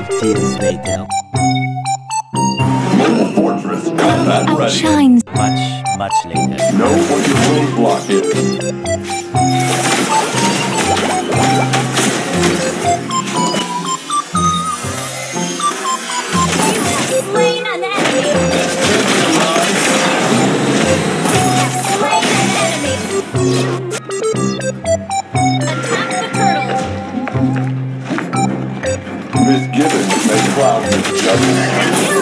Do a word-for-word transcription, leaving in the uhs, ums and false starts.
of tears they tell. Little fortress, combat ready. Shines much, much later. Know what your roadblock is. You have slain an enemy. You have slain an enemy. Misgivings may cloud his judgment.